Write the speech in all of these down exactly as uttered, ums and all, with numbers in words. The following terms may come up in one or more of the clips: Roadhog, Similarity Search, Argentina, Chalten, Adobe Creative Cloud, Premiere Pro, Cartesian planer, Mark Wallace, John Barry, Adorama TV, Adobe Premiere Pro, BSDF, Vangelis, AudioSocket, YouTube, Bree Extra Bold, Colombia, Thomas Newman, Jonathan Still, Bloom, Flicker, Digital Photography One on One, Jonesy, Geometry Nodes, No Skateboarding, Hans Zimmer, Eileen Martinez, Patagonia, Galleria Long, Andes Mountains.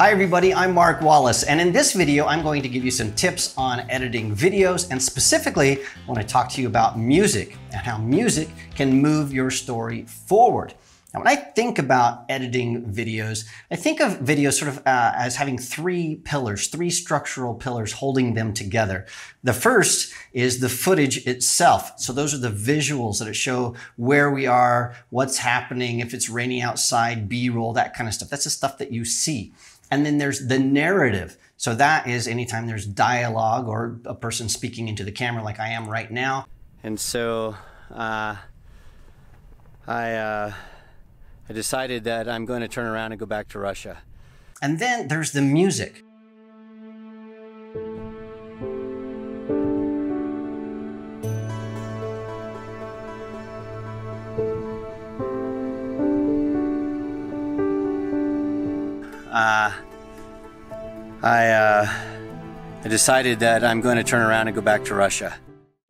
Hi everybody, I'm Mark Wallace, and in this video I'm going to give you some tips on editing videos, and specifically I want to talk to you about music and how music can move your story forward. Now, when I think about editing videos, I think of videos sort of uh, as having three pillars, three structural pillars holding them together. The first is the footage itself. So those are the visuals that show where we are, what's happening, if it's raining outside, B-roll, that kind of stuff. That's the stuff that you see. And then there's the narrative. So that is anytime there's dialogue or a person speaking into the camera like I am right now. And so uh, I... Uh... I decided that I'm going to turn around and go back to Russia. And then there's the music. Uh, I, uh, I decided that I'm going to turn around and go back to Russia.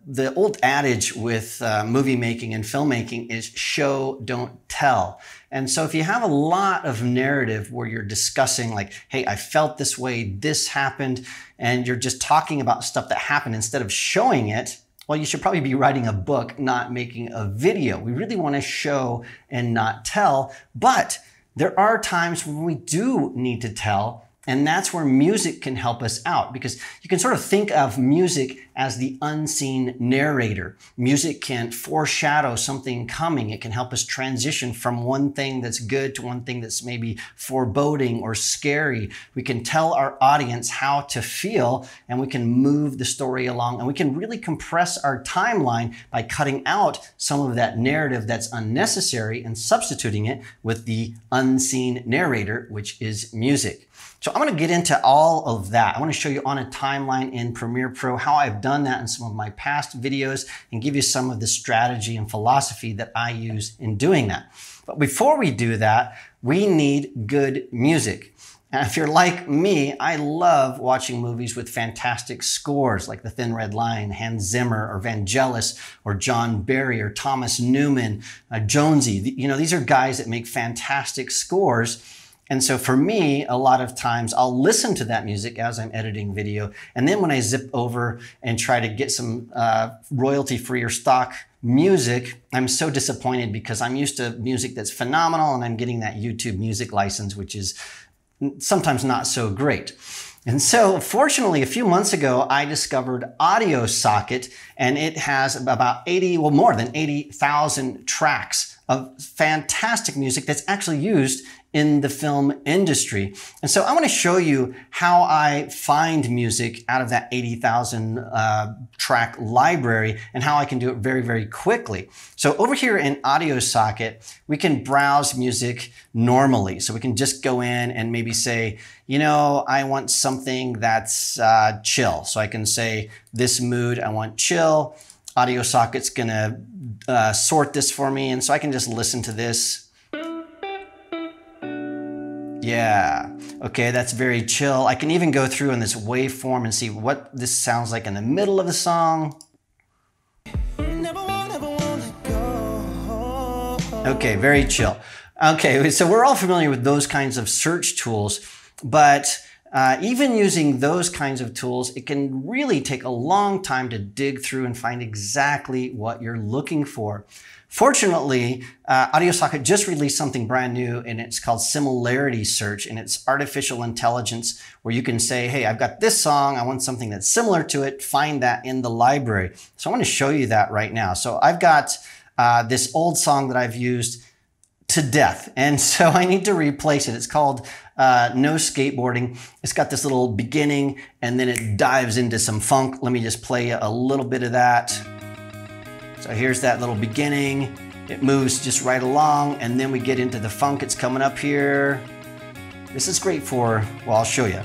The old adage with uh, movie making and filmmaking is show, don't tell. And so if you have a lot of narrative where you're discussing like, hey, I felt this way, this happened, and you're just talking about stuff that happened instead of showing it, well, you should probably be writing a book, not making a video. We really want to show and not tell, but there are times when we do need to tell. And that's where music can help us out, because you can sort of think of music as the unseen narrator. Music can foreshadow something coming. It can help us transition from one thing that's good to one thing that's maybe foreboding or scary. We can tell our audience how to feel, and we can move the story along, and we can really compress our timeline by cutting out some of that narrative that's unnecessary and substituting it with the unseen narrator, which is music. So I'm going to get into all of that. I want to show you on a timeline in Premiere Pro how I've done that in some of my past videos and give you some of the strategy and philosophy that I use in doing that. But before we do that, we need good music. And if you're like me, I love watching movies with fantastic scores like The Thin Red Line, Hans Zimmer, or Vangelis, or John Barry, or Thomas Newman, uh, Jonesy. You know, these are guys that make fantastic scores. And so for me, a lot of times I'll listen to that music as I'm editing video. And then when I zip over and try to get some uh, royalty-free or stock music, I'm so disappointed because I'm used to music that's phenomenal and I'm getting that YouTube music license, which is sometimes not so great. And so fortunately, a few months ago, I discovered AudioSocket, and it has about eighty, well, more than eighty thousand tracks of fantastic music that's actually used in the film industry. And so I want to show you how I find music out of that eighty thousand uh, track library and how I can do it very, very quickly. So over here in AudioSocket, we can browse music normally. So we can just go in and maybe say, you know, I want something that's uh, chill. So I can say this mood, I want chill. AudioSocket's gonna uh, sort this for me. And so I can just listen to this. Yeah, okay, that's very chill. I can even go through in this waveform and see what this sounds like in the middle of the song. Okay, very chill. Okay, so we're all familiar with those kinds of search tools, but uh, even using those kinds of tools, it can really take a long time to dig through and find exactly what you're looking for. Fortunately, uh, AudioSocket just released something brand new, and it's called Similarity Search, and it's artificial intelligence where you can say, hey, I've got this song, I want something that's similar to it, find that in the library. So I want to show you that right now. So I've got uh, this old song that I've used to death, and so I need to replace it. It's called uh, No Skateboarding. It's got this little beginning, and then it dives into some funk. Let me just play a little bit of that. So here's that little beginning. It moves just right along, and then we get into the funk. It's coming up here. This is great for, well, I'll show you.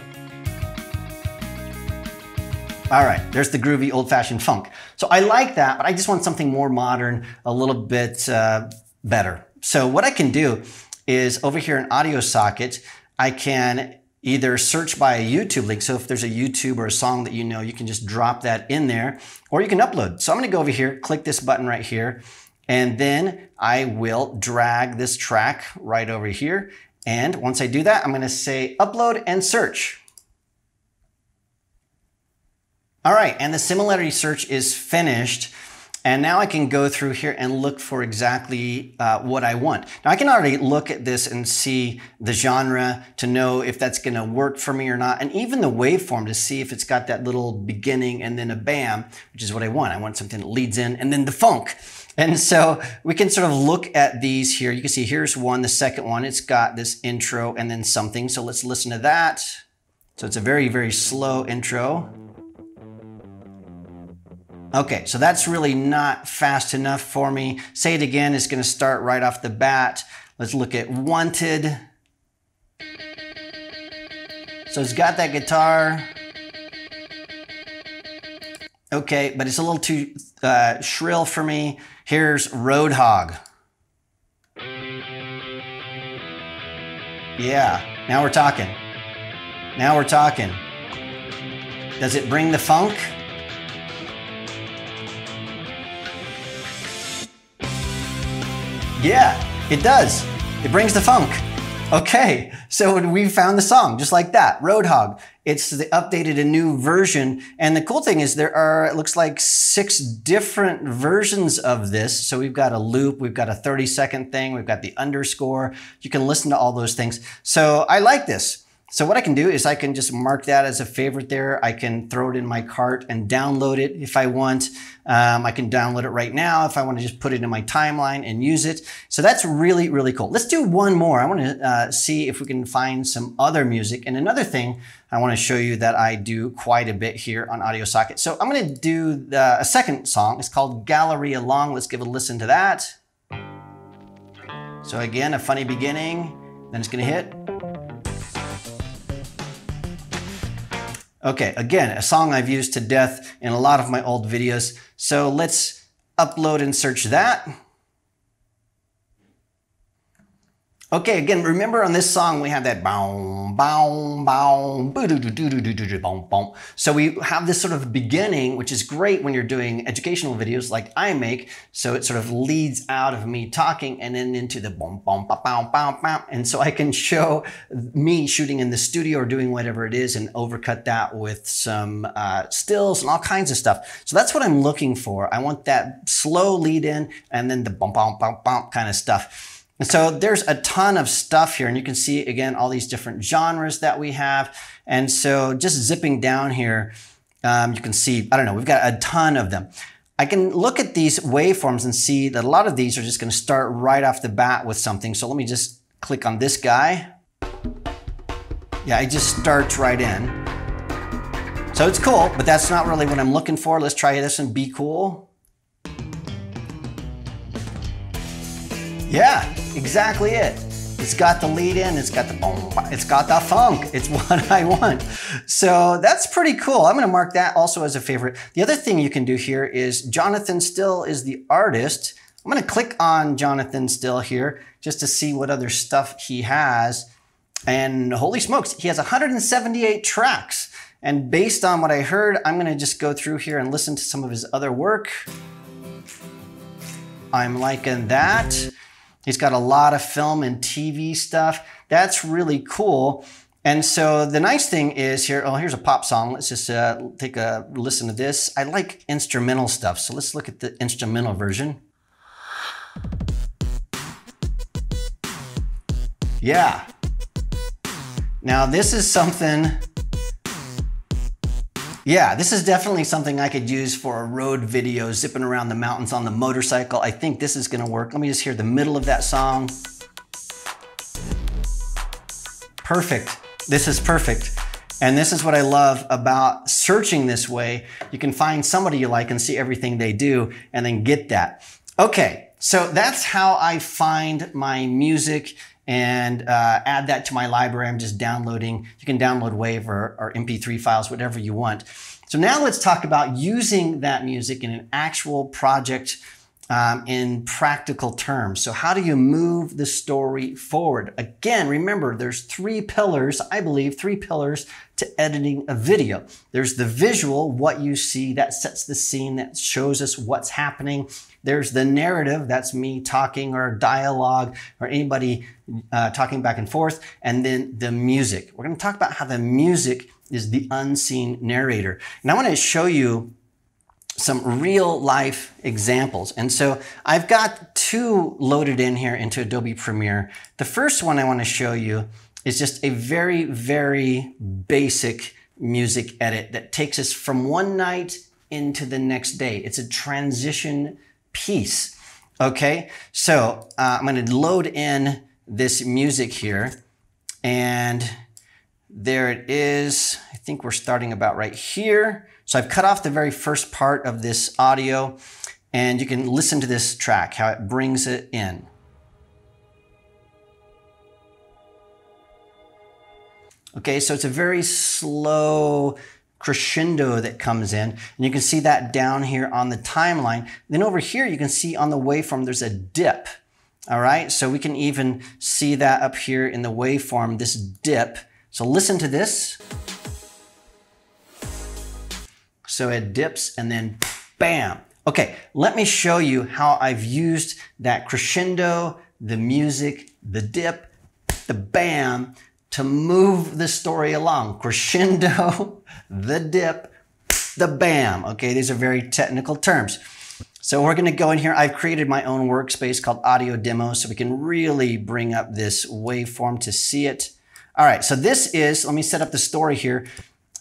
All right, there's the groovy old-fashioned funk. So I like that, but I just want something more modern, a little bit uh, better. So what I can do is over here in AudioSocket, I can either search by a YouTube link. So if there's a YouTube or a song that you know, you can just drop that in there, or you can upload. So I'm gonna go over here, click this button right here, and then I will drag this track right over here, And once I do that, I'm going to say upload and search. All right, and the similarity search is finished. And now I can go through here and look for exactly uh, what I want. Now I can already look at this and see the genre to know if that's gonna work for me or not, and even the waveform to see if it's got that little beginning and then a bam, which is what I want. I want something that leads in and then the funk. And so we can sort of look at these here. You can see here's one, the second one, it's got this intro and then something. So let's listen to that. So it's a very, very slow intro. Okay, so that's really not fast enough for me. Say it again, it's gonna start right off the bat. Let's look at Wanted. So it's got that guitar. Okay, but it's a little too uh, shrill for me. Here's Roadhog. Yeah, now we're talking. Now we're talking. Does it bring the funk? Yeah, it does. It brings the funk. Okay, so we found the song just like that, Roadhog. It's the updated and new version. And the cool thing is there are, it looks like six different versions of this. So we've got a loop, we've got a thirty second thing, we've got the underscore. You can listen to all those things. So I like this. So what I can do is I can just mark that as a favorite there. I can throw it in my cart and download it if I want. Um, I can download it right now if I want to just put it in my timeline and use it. So that's really, really cool. Let's do one more. I want to uh, see if we can find some other music. And another thing I want to show you that I do quite a bit here on AudioSocket. So I'm going to do the, a second song. It's called Galleria Long. Let's give a listen to that. So again, a funny beginning, then it's going to hit. Okay, again, a song I've used to death in a lot of my old videos. So let's upload and search that. Okay, again, remember on this song, we have that boom, boom, boom, boo-doo-doo-doo-doo-doo-doo, boom, boom. So we have this sort of beginning, which is great when you're doing educational videos like I make. So it sort of leads out of me talking and then into the boom, boom, boom, boom, boom, boom. And so I can show me shooting in the studio or doing whatever it is and overcut that with some uh, stills and all kinds of stuff. So that's what I'm looking for. I want that slow lead in and then the boom, boom, boom, boom kind of stuff. And so there's a ton of stuff here, and you can see, again, all these different genres that we have. And so just zipping down here, um, you can see, I don't know, we've got a ton of them. I can look at these waveforms and see that a lot of these are just going to start right off the bat with something. So let me just click on this guy. Yeah, it just starts right in. So it's cool, but that's not really what I'm looking for. Let's try this and be cool. Yeah, exactly it. It's got the lead in, it's got the boom, it's got the funk. It's what I want. So that's pretty cool. I'm gonna mark that also as a favorite. The other thing you can do here is Jonathan Still is the artist. I'm gonna click on Jonathan Still here just to see what other stuff he has. And holy smokes, he has one hundred seventy-eight tracks. And based on what I heard, I'm gonna just go through here and listen to some of his other work. I'm liking that. He's got a lot of film and T V stuff. That's really cool. And so the nice thing is here, oh, here's a pop song. Let's just uh, take a listen to this. I like instrumental stuff. So let's look at the instrumental version. Yeah. Now this is something, yeah, this is definitely something I could use for a road video, zipping around the mountains on the motorcycle. I think this is gonna work. Let me just hear the middle of that song. Perfect. This is perfect. And this is what I love about searching this way. You can find somebody you like and see everything they do and then get that. Okay, so that's how I find my music and uh, add that to my library. I'm just downloading. You can download WAV or, or M P three files, whatever you want. So now let's talk about using that music in an actual project um, in practical terms. So how do you move the story forward? Again, remember, there's three pillars, I believe, three pillars to editing a video. There's the visual, what you see, that sets the scene, that shows us what's happening. There's the narrative, that's me talking or dialogue or anybody uh, talking back and forth. And then the music. We're gonna talk about how the music is the unseen narrator. And I wanna show you some real life examples. And so I've got two loaded in here into Adobe Premiere. The first one I wanna show you is just a very, very basic music edit that takes us from one night into the next day. It's a transition piece, okay? So uh, I'm gonna load in this music here, and there it is. I think we're starting about right here. So I've cut off the very first part of this audio, and you can listen to this track, how it brings it in. Okay, so it's a very slow crescendo that comes in, and you can see that down here on the timeline. Then over here, you can see on the waveform, there's a dip, all right? So we can even see that up here in the waveform, this dip. So listen to this. So it dips and then bam. Okay, let me show you how I've used that crescendo, the music, the dip, the bam, to move the story along. Crescendo, the dip, the bam. Okay, these are very technical terms. So we're gonna go in here. I've created my own workspace called Audio Demo, so we can really bring up this waveform to see it. All right, so this is, let me set up the story here.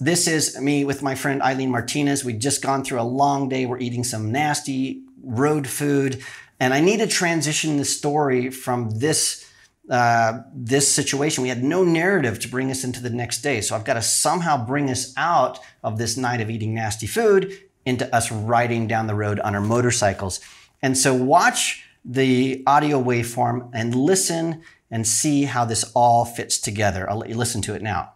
This is me with my friend Eileen Martinez. We'd just gone through a long day. We're eating some nasty road food, and I need to transition the story from this uh, this situation. We had no narrative to bring us into the next day, so I've got to somehow bring us out of this night of eating nasty food into us riding down the road on our motorcycles. And so watch the audio waveform and listen and see how this all fits together. I'll let you listen to it now.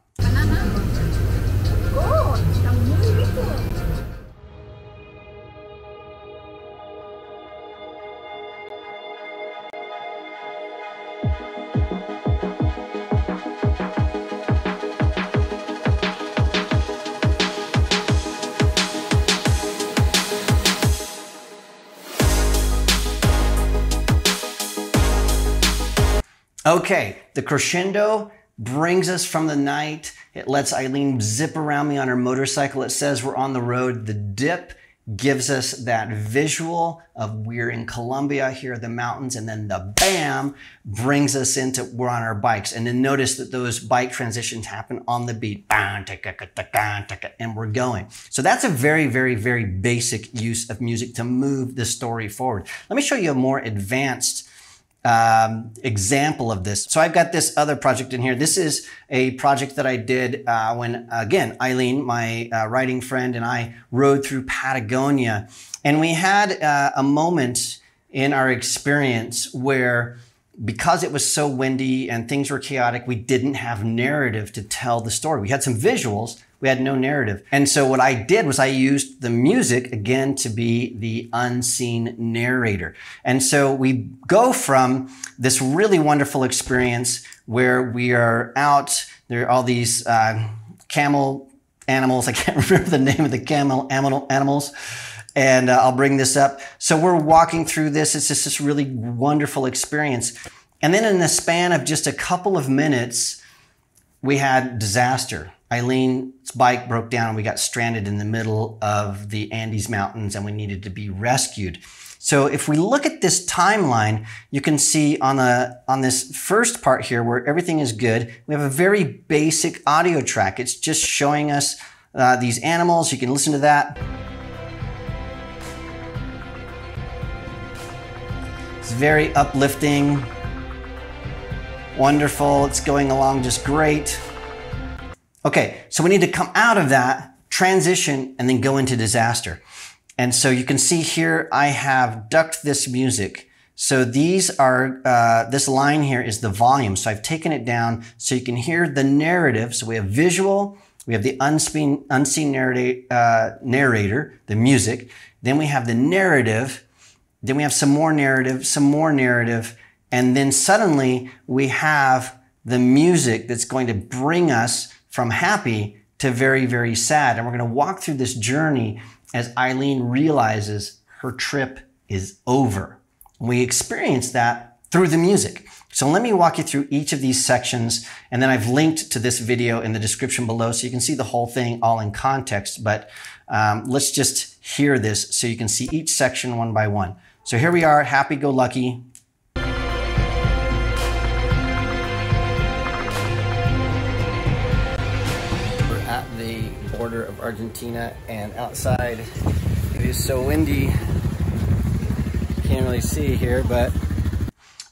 Okay, the crescendo brings us from the night. It lets Eileen zip around me on her motorcycle. It says we're on the road. The dip gives us that visual of we're in Colombia, here are the mountains, and then the bam brings us into we're on our bikes. And then notice that those bike transitions happen on the beat. And we're going. So that's a very, very, very basic use of music to move the story forward. Let me show you a more advanced Um, example of this. So I've got this other project in here. This is a project that I did uh, when, again, Eileen, my uh, writing friend, and I rode through Patagonia. And we had uh, a moment in our experience where, because it was so windy and things were chaotic, we didn't have narrative to tell the story. We had some visuals, we had no narrative. And so what I did was I used the music, again, to be the unseen narrator. And so we go from this really wonderful experience where we are out, there are all these uh, camel animals, I can't remember the name of the camel animals, and uh, I'll bring this up. So we're walking through this, it's just this really wonderful experience. And then in the span of just a couple of minutes, we had disaster. Eileen's bike broke down, and we got stranded in the middle of the Andes Mountains, and we needed to be rescued. So if we look at this timeline, you can see on, the, on this first part here where everything is good, we have a very basic audio track. It's just showing us uh, these animals. You can listen to that. It's very uplifting, wonderful. It's going along just great. Okay, so we need to come out of that, transition, and then go into disaster. And so you can see here, I have ducked this music. So these are, uh, this line here is the volume. So I've taken it down so you can hear the narrative. So we have visual, we have the unseen, unseen narrator, uh, narrator, the music. Then we have the narrative. Then we have some more narrative, some more narrative, and then suddenly we have the music that's going to bring us from happy to very, very sad. And we're going to walk through this journey as Eileen realizes her trip is over. We experience that through the music. So let me walk you through each of these sections, and then I've linked to this video in the description below so you can see the whole thing all in context, but um, let's just hear this so you can see each section one by one. So here we are, happy-go-lucky. We're at the border of Argentina, and outside it is so windy, can't really see here, but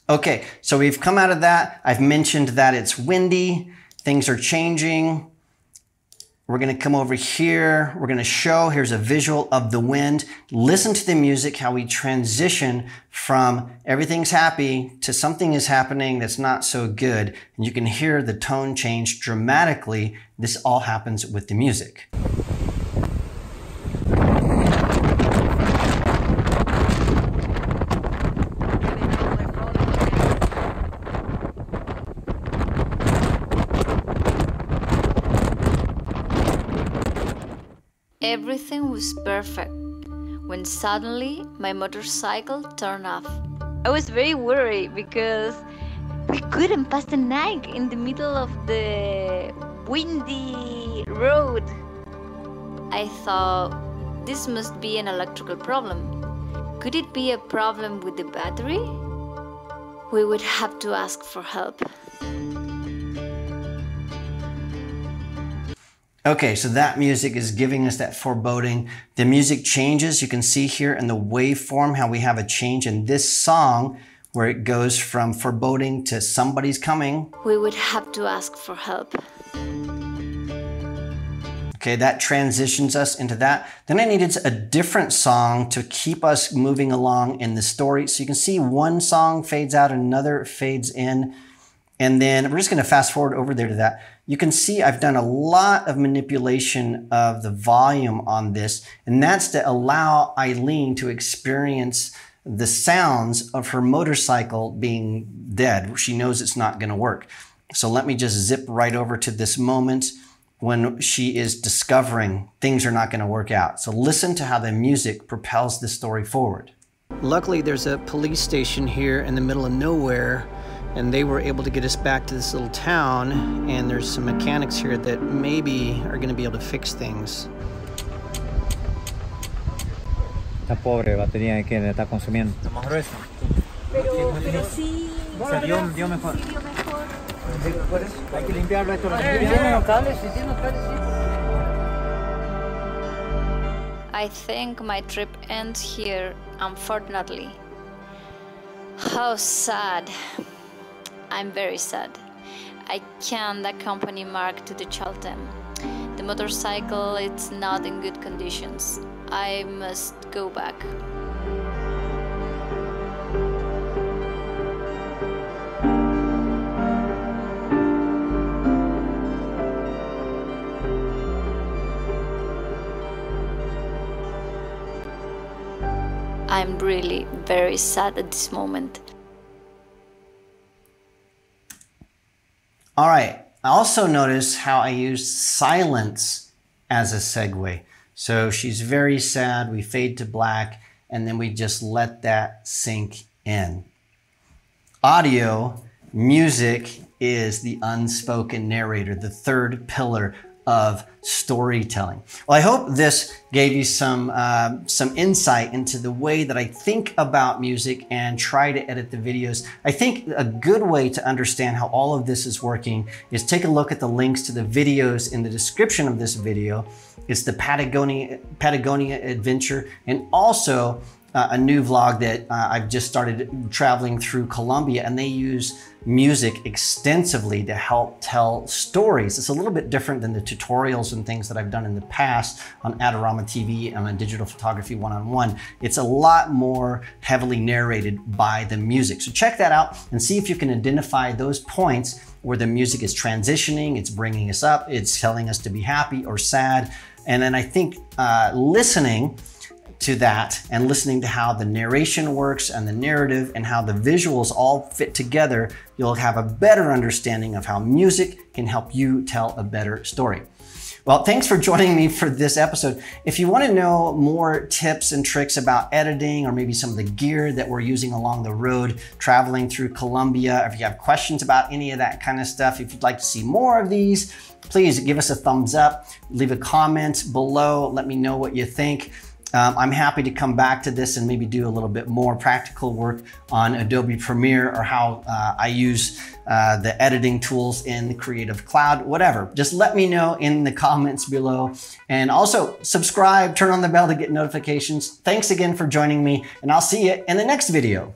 okay, so we've come out of that. I've mentioned that it's windy, things are changing. We're gonna come over here, we're gonna show, here's a visual of the wind. Listen to the music, how we transition from everything's happy to something is happening that's not so good. And you can hear the tone change dramatically. This all happens with the music. Everything was perfect, when suddenly my motorcycle turned off. I was very worried because we couldn't pass the night in the middle of the windy road. I thought this must be an electrical problem. Could it be a problem with the battery? We would have to ask for help. Okay, so that music is giving us that foreboding. The music changes. You can see here in the waveform how we have a change in this song where it goes from foreboding to somebody's coming. We would have to ask for help. Okay, that transitions us into that. Then I needed a different song to keep us moving along in the story. So you can see one song fades out, another fades in. And then we're just gonna fast forward over there to that. You can see I've done a lot of manipulation of the volume on this, and that's to allow Eileen to experience the sounds of her motorcycle being dead. She knows it's not gonna work. So let me just zip right over to this moment when she is discovering things are not gonna work out. So listen to how the music propels the story forward. Luckily, there's a police station here in the middle of nowhere, and they were able to get us back to this little town, and there's some mechanics here that maybe are gonna be able to fix things. Está pobre batería que le está consumiendo. Está más gruesa. Pero, pero sí. Dio, dio mejor. Sí, dio mejor. Por eso hay que limpiarlo esto. Tiene los cables, sí, tiene los cables, sí. I think my trip ends here, unfortunately. How sad. I'm very sad. I can't accompany Mark to the Chalten. The motorcycle is not in good conditions. I must go back. I'm really very sad at this moment. All right, I also notice how I used silence as a segue. So she's very sad, we fade to black, and then we just let that sink in. Audio, music is the unspoken narrator, the third pillar of storytelling. Well, I hope this gave you some, uh, some insight into the way that I think about music and try to edit the videos. I think a good way to understand how all of this is working is take a look at the links to the videos in the description of this video. It's the Patagonia, Patagonia adventure, and also Uh, a new vlog that uh, I've just started traveling through Colombia, and they use music extensively to help tell stories. It's a little bit different than the tutorials and things that I've done in the past on Adorama T V and on Digital Photography One on One. It's a lot more heavily narrated by the music. So check that out and see if you can identify those points where the music is transitioning, it's bringing us up, it's telling us to be happy or sad. And then I think uh, listening to that and listening to how the narration works and the narrative and how the visuals all fit together, you'll have a better understanding of how music can help you tell a better story. Well, thanks for joining me for this episode. If you want to know more tips and tricks about editing or maybe some of the gear that we're using along the road, traveling through Colombia, if you have questions about any of that kind of stuff, if you'd like to see more of these, please give us a thumbs up, leave a comment below, let me know what you think. Um, I'm happy to come back to this and maybe do a little bit more practical work on Adobe Premiere or how uh, I use uh, the editing tools in the Creative Cloud, whatever. Just let me know in the comments below. And also subscribe, turn on the bell to get notifications. Thanks again for joining me, and I'll see you in the next video.